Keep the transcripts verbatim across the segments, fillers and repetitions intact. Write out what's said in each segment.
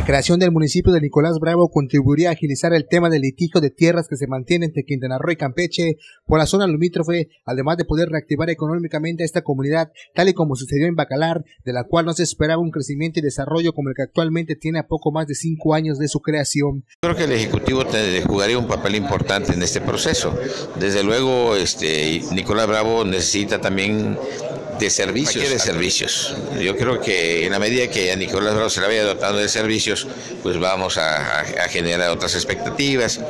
La creación del municipio de Nicolás Bravo contribuiría a agilizar el tema del litigio de tierras que se mantiene entre Quintana Roo y Campeche por la zona limítrofe, además de poder reactivar económicamente a esta comunidad, tal y como sucedió en Bacalar, de la cual no se esperaba un crecimiento y desarrollo como el que actualmente tiene a poco más de cinco años de su creación. Creo que el Ejecutivo jugaría un papel importante en este proceso. Desde luego, este, Nicolás Bravo necesita también de servicios. de servicios. Yo creo que en la medida que a Nicolás Bravo se le vaya dotando de servicios, pues vamos a, a, a generar otras expectativas,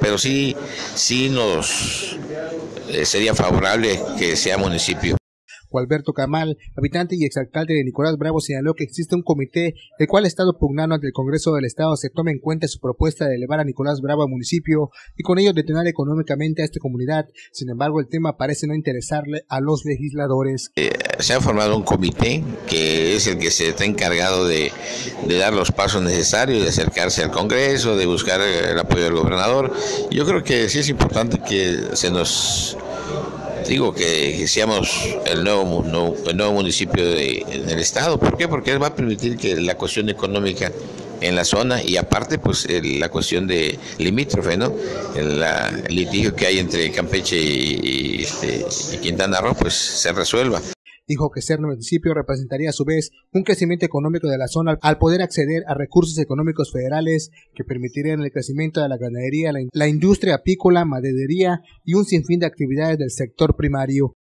pero sí, sí nos eh, sería favorable que sea municipio. Alberto Camal, habitante y exalcalde de Nicolás Bravo, señaló que existe un comité el cual ha estado pugnando ante el Congreso del Estado se tome en cuenta su propuesta de elevar a Nicolás Bravo al municipio y con ello detonar económicamente a esta comunidad. Sin embargo, el tema parece no interesarle a los legisladores. Eh, se ha formado un comité que es el que se está encargado de, de dar los pasos necesarios, de acercarse al Congreso, de buscar el apoyo del gobernador. Yo creo que sí es importante que se nos... Digo que, que seamos el nuevo, no, el nuevo municipio de, en el estado. ¿Por qué? Porque va a permitir que la cuestión económica en la zona y aparte pues el, la cuestión de limítrofe, ¿no? El, la, el litigio que hay entre Campeche y, y, este, y Quintana Roo pues se resuelva. Dijo que ser municipio representaría a su vez un crecimiento económico de la zona al poder acceder a recursos económicos federales que permitirían el crecimiento de la ganadería, la industria apícola, maderería y un sinfín de actividades del sector primario.